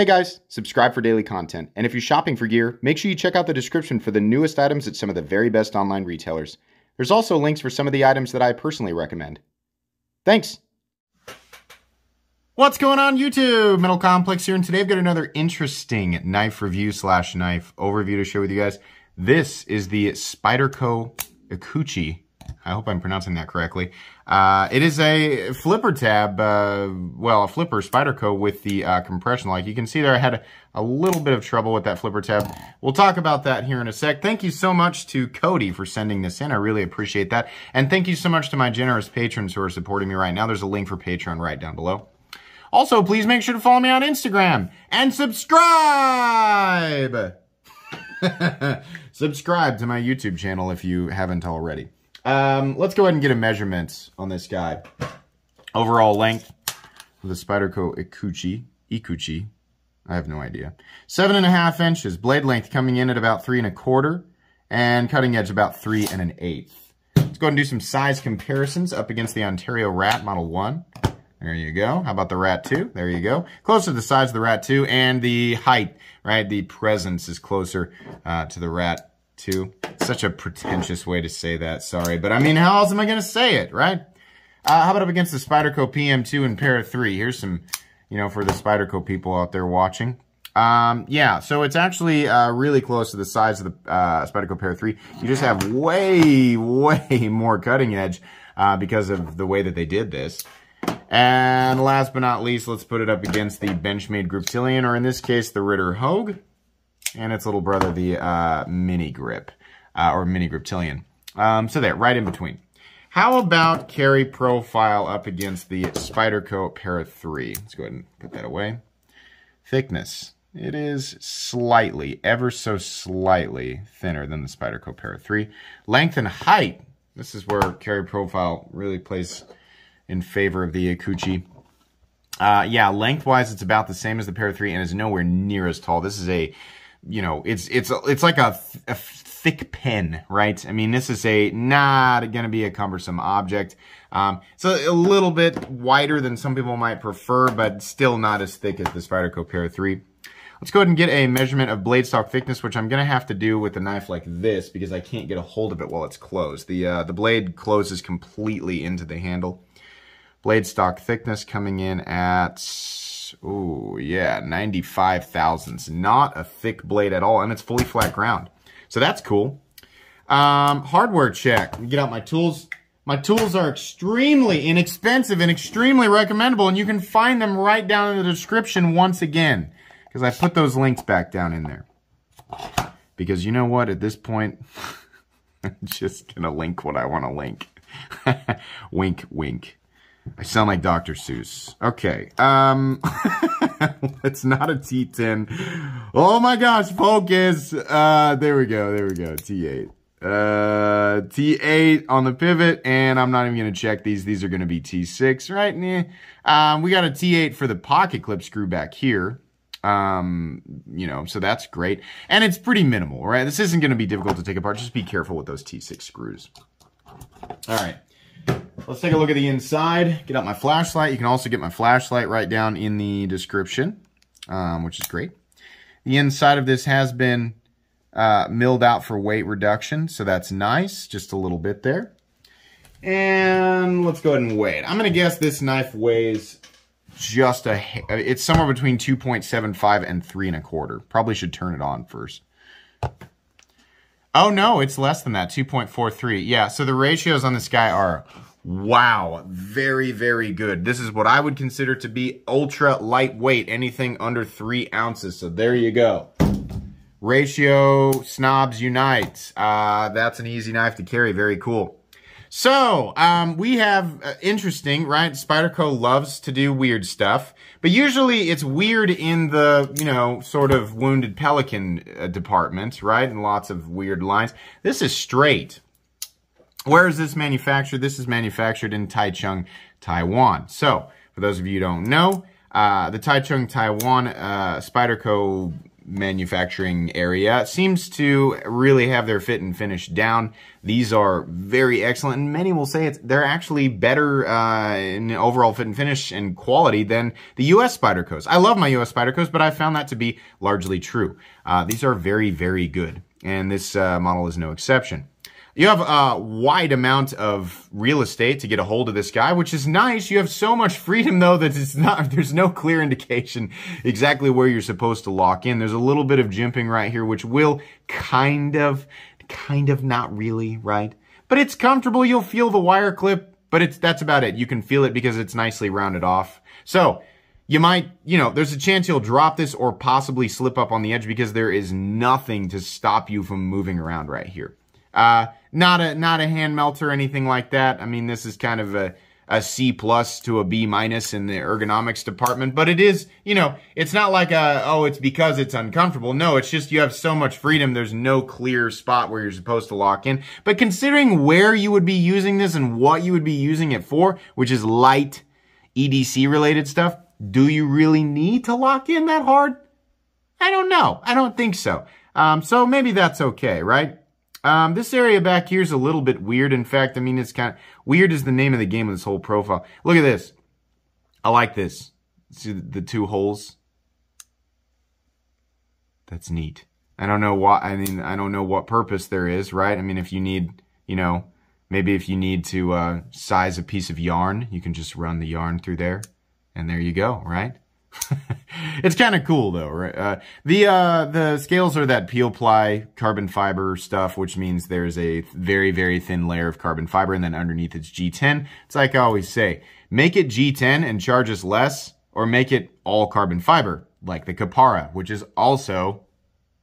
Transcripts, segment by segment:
Hey guys, subscribe for daily content. And if you're shopping for gear, make sure you check out the description for the newest items at some of the very best online retailers. There's also links for some of the items that I personally recommend. Thanks. What's going on YouTube? Metal Complex here, and today I've got another interesting knife review / knife overview to share with you guys. This is the Spyderco Ikuchi. I hope I'm pronouncing that correctly. It is a flipper tab, well, a flipper Spyderco with the compression lock. You can see there I had a little bit of trouble with that flipper tab. We'll talk about that here in a sec. Thank you so much to Cody for sending this in. I really appreciate that. And thank you so much to my generous patrons who are supporting me right now. There's a link for Patreon right down below. Also, please make sure to follow me on Instagram and subscribe. Subscribe to my YouTube channel if you haven't already. Let's go ahead and get a measurement on this guy. Overall length of the Spyderco Ikuchi. I have no idea. 7.5 inches. Blade length coming in at about 3.25, and cutting edge about 3 1/8. Let's go ahead and do some size comparisons up against the Ontario Rat Model 1. There you go. How about the Rat 2? There you go. Closer to the size of the Rat 2, and the height, right? The presence is closer to the Rat 2. Such a pretentious way to say that, sorry. But I mean, how else am I going to say it, right? How about up against the Spyderco PM2 and Para 3? Here's some, you know, for the Spyderco people out there watching. Yeah, so it's actually really close to the size of the Spyderco Para 3. You just have way more cutting edge because of the way that they did this. And last but not least, let's put it up against the Benchmade Griptilian, or in this case, the Ritter Hogue, and its little brother, the Mini Grip, or Mini Griptilian. So there, right in between. How about carry profile up against the Spyderco Para 3? Let's go ahead and put that away. Thickness. It is slightly, ever so slightly thinner than the Spyderco Para 3. Length and height. This is where carry profile really plays in favor of the Ikuchi. Yeah, lengthwise, it's about the same as the Para 3 and is nowhere near as tall. This is a, you know, it's like a thick pen, right? I mean, this is not going to be a cumbersome object. So a little bit wider than some people might prefer, but still not as thick as the Spyderco Para 3. Let's go ahead and get a measurement of blade stock thickness, which I'm going to have to do with a knife like this because I can't get a hold of it while it's closed. The blade closes completely into the handle. Blade stock thickness coming in at, 95 thousandths. Not a thick blade at all, and it's fully flat ground. So that's cool. Hardware check. Let me get out my tools. My tools are extremely inexpensive and extremely recommendable, and you can find them right down in the description once again, because I put those links back down in there. Because you know what? At this point, I'm just going to link what I want to link. Wink, wink. I sound like Dr. Seuss. Okay, it's not a T10. Oh my gosh, focus. There we go, T8. T8 on the pivot, and I'm not even going to check these. These are going to be T6, right? Nah. We got a T8 for the pocket clip screw back here. You know, so that's great. And it's pretty minimal, right? This isn't going to be difficult to take apart. Just be careful with those T6 screws. All right. Let's take a look at the inside. Get out my flashlight. You can also get my flashlight right down in the description, which is great. The inside of this has been milled out for weight reduction, so that's nice. Just a little bit there. And let's go ahead and weigh it. I'm going to guess this knife weighs just it's somewhere between 2.75 and 3.25. Probably should turn it on first. Oh, no, it's less than that, 2.43. Yeah, so the ratios on this guy are, wow, very, very good. This is what I would consider to be ultra lightweight, anything under 3 ounces. So there you go. Ratio snobs unite. That's an easy knife to carry. Very cool. So, we have, interesting, right? Spyderco loves to do weird stuff, but usually it's weird in the, you know, sort of wounded pelican department, right? And lots of weird lines. This is straight. Where is this manufactured? This is manufactured in Taichung, Taiwan. So, for those of you who don't know, the Taichung, Taiwan, Spyderco manufacturing area seems to really have their fit and finish down. These are very excellent, and many will say they're actually better in overall fit and finish and quality than the US Spydercos. I love my US Spydercos, but I found that to be largely true. These are very, very good, and this model is no exception. You have a wide amount of real estate to get a hold of this guy, which is nice. You have so much freedom, though, that it's not, there's no clear indication exactly where you're supposed to lock in. There's a little bit of jimping right here, which will kind of not really, right? But it's comfortable. You'll feel the wire clip, but that's about it. You can feel it because it's nicely rounded off. So you might, you know, there's a chance you'll drop this or possibly slip up on the edge because there is nothing to stop you from moving around right here. Not a hand melt or anything like that. I mean, this is kind of a C+ to a B- in the ergonomics department, but it is, you know, it's not like oh, it's because it's uncomfortable. No, it's just you have so much freedom. There's no clear spot where you're supposed to lock in, but considering where you would be using this and what you would be using it for, which is light EDC related stuff, do you really need to lock in that hard? I don't know. I don't think so. So maybe that's okay, right? This area back here is a little bit weird. In fact, I mean, it's kind of weird is the name of the game of this whole profile. Look at this. I like this. See the two holes? That's neat. I don't know why. I mean, I don't know what purpose there is, right? I mean, if you need, you know, maybe if you need to size a piece of yarn, you can just run the yarn through there, and there you go, right? It's kind of cool though, right? The scales are that peel ply carbon fiber stuff, which means there's a very, very thin layer of carbon fiber, and then underneath it's G10. It's like I always say, make it G10 and charge us less, or make it all carbon fiber, like the Kapara, which is also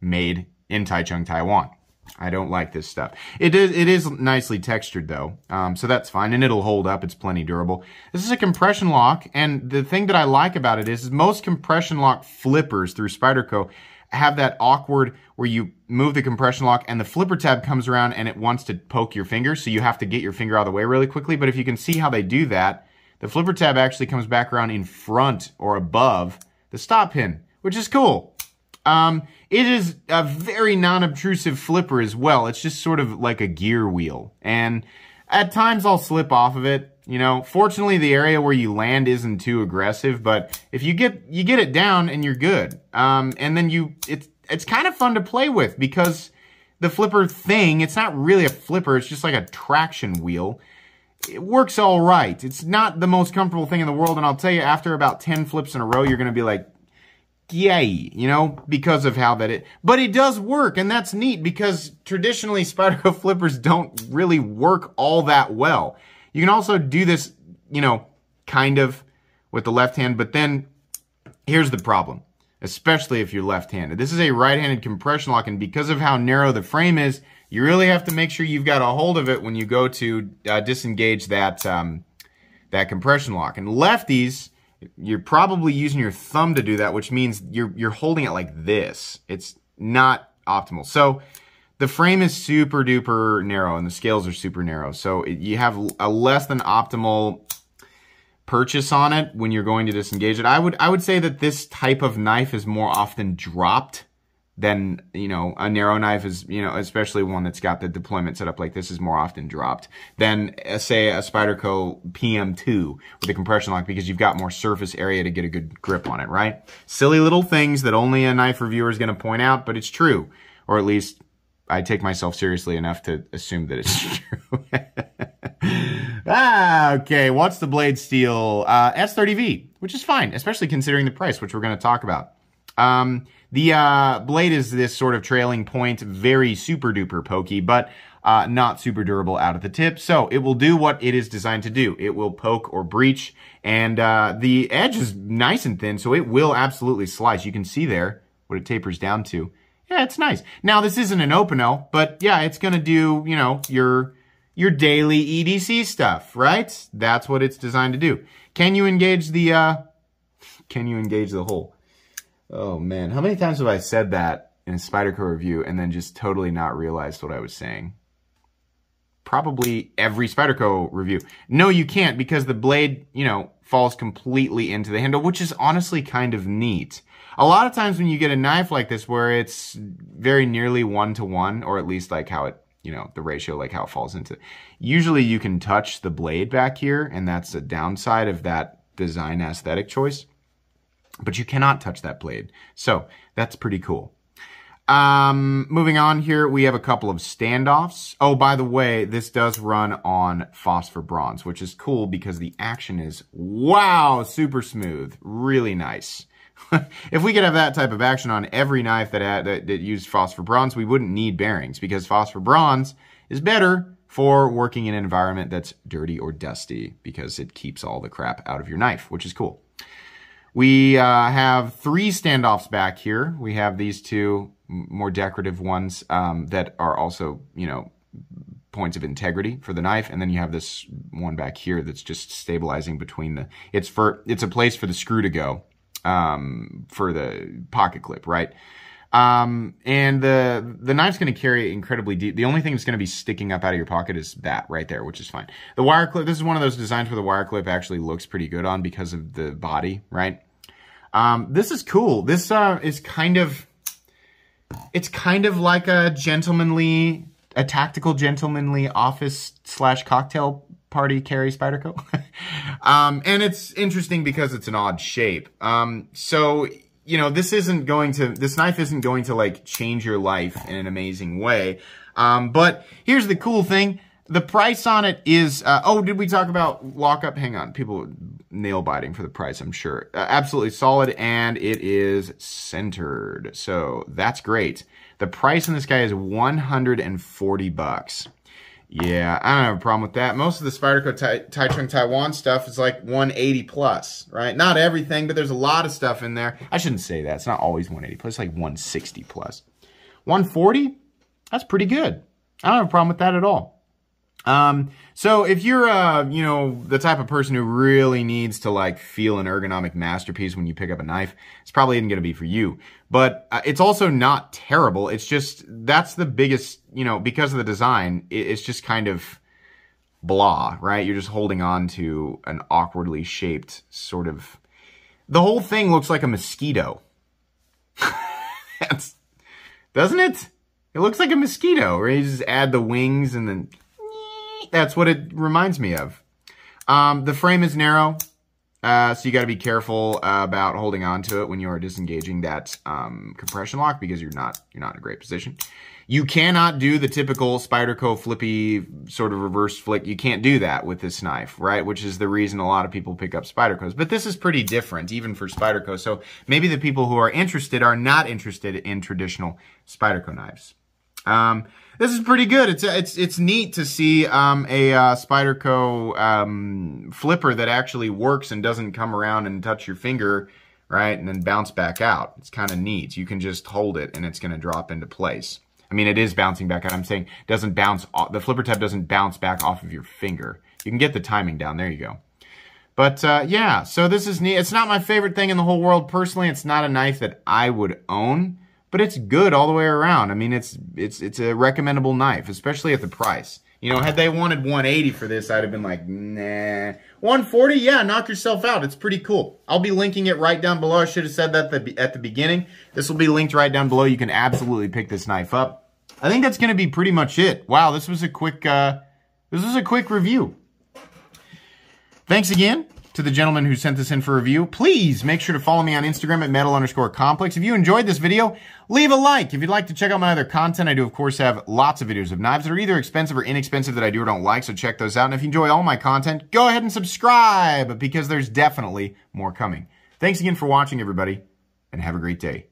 made in Taichung, Taiwan. I don't like this stuff. It is nicely textured though, so that's fine, and it'll hold up. It's plenty durable. This is a compression lock, and the thing that I like about it is most compression lock flippers through Spyderco have that awkward where you move the compression lock and the flipper tab comes around and it wants to poke your finger, so you have to get your finger out of the way really quickly. But if you can see how they do that, the flipper tab actually comes back around in front or above the stop pin, which is cool. It is a very non-obtrusive flipper as well. It's just sort of like a gear wheel. And at times I'll slip off of it. You know, fortunately the area where you land isn't too aggressive, but if you get it down and you're good. And then it's kind of fun to play with because the flipper thing, it's not really a flipper. It's just like a traction wheel. It works all right. It's not the most comfortable thing in the world. And I'll tell you, after about 10 flips in a row, you're going to be like, yay, you know, because of how that but it does work, and that's neat because traditionally Spyderco flippers don't really work all that well. You can also do this, you know, kind of with the left hand, but then here's the problem, especially if you're left-handed. This is a right-handed compression lock, and because of how narrow the frame is, you really have to make sure you've got a hold of it when you go to disengage that, that compression lock. And lefties, you're probably using your thumb to do that, which means you're holding it like this. It's not optimal. So the frame is super duper narrow and the scales are super narrow. So you have a less than optimal purchase on it when you're going to disengage it. I would say that this type of knife is more often dropped than, you know, a narrow knife is, you know, especially one that's got the deployment set up like this, is more often dropped than, say, a Spyderco PM2 with a compression lock, because you've got more surface area to get a good grip on it, right? Silly little things that only a knife reviewer is going to point out, but it's true. Or at least I take myself seriously enough to assume that it's true. Okay, what's the blade steel? S30V, which is fine, especially considering the price, which we're going to talk about. The blade is this sort of trailing point, very super duper pokey, but not super durable out at the tip. So it will do what it is designed to do. It will poke or breach, and the edge is nice and thin, so it will absolutely slice. You can see there what it tapers down to. Yeah, it's nice. Now this isn't an open L, but yeah, it's gonna do, you know, your daily EDC stuff, right? That's what it's designed to do. Can you engage the hole? Oh man, how many times have I said that in a Spyderco review and then just totally not realized what I was saying? probably every Spyderco review. No, you can't, because the blade, you know, falls completely into the handle, which is honestly kind of neat. A lot of times when you get a knife like this where it's very nearly one-to-one, or at least like how it, you know, the ratio, like how it falls into it, usually you can touch the blade back here, and that's a downside of that design aesthetic choice. But you cannot touch that blade. So that's pretty cool. Moving on here, we have a couple of standoffs. Oh, by the way, this does run on phosphor bronze, which is cool because the action is, wow, super smooth. Really nice. If we could have that type of action on every knife that used phosphor bronze, we wouldn't need bearings, because phosphor bronze is better for working in an environment that's dirty or dusty, because it keeps all the crap out of your knife, which is cool. We have three standoffs back here. We have these two more decorative ones that are also, you know, points of integrity for the knife. And then you have this one back here that's just stabilizing between the, it's a place for the screw to go, for the pocket clip, right? And the knife's going to carry incredibly deep. The only thing that's going to be sticking up out of your pocket is that right there, which is fine. The wire clip, this is one of those designs where the wire clip actually looks pretty good on because of the body, right? This is cool. This, is kind of, it's kind of like a gentlemanly, a tactical gentlemanly office slash cocktail party carry Spyderco. And it's interesting because it's an odd shape. So, you know, this knife isn't going to like change your life in an amazing way. But here's the cool thing. The price on it is, oh, did we talk about lockup? Hang on. People nail biting for the price, I'm sure. Absolutely solid, and it is centered. So that's great. The price on this guy is $140. Yeah, I don't have a problem with that. Most of the Spyderco Taichung Taiwan stuff is like 180 plus, right? Not everything, but there's a lot of stuff in there. I shouldn't say that. It's not always 180 plus. It's like 160 plus. 140? That's pretty good. I don't have a problem with that at all. So if you're, you know, the type of person who really needs to like feel an ergonomic masterpiece when you pick up a knife, it's probably isn't going to be for you, but it's also not terrible. It's just, that's the biggest, you know, because of the design, it's just kind of blah, right? You're just holding on to an awkwardly shaped sort of, the whole thing looks like a mosquito. Doesn't it? It looks like a mosquito, right? You just add the wings and then, that's what it reminds me of. The frame is narrow, so you got to be careful about holding on to it when you are disengaging that compression lock, because you're not in a great position. You cannot do the typical Spyderco flippy sort of reverse flick. You can't do that with this knife, right? Which is the reason a lot of people pick up Spydercos. But this is pretty different, even for Spyderco. So maybe the people who are interested are not interested in traditional Spyderco knives. This is pretty good. It's neat to see, a Spyderco, flipper that actually works and doesn't come around and touch your finger, right? And then bounce back out. It's kind of neat. You can just hold it and it's going to drop into place. I mean, it is bouncing back out. I'm saying doesn't bounce off, the flipper tab doesn't bounce back off of your finger. You can get the timing down. There you go. But, yeah, so this is neat. It's not my favorite thing in the whole world. Personally, it's not a knife that I would own. But it's good all the way around. I mean, it's a recommendable knife, especially at the price. You know, had they wanted 180 for this, I'd have been like, nah. 140, yeah, knock yourself out. It's pretty cool. I'll be linking it right down below. I should have said that at the beginning. This will be linked right down below. You can absolutely pick this knife up. I think that's going to be pretty much it. Wow, this was a quick review. Thanks again to the gentleman who sent this in for review. Please make sure to follow me on Instagram at metal_complex. If you enjoyed this video, leave a like. If you'd like to check out my other content, I do, of course, have lots of videos of knives that are either expensive or inexpensive that I do or don't like, so check those out. And if you enjoy all my content, go ahead and subscribe, because there's definitely more coming. Thanks again for watching, everybody, and have a great day.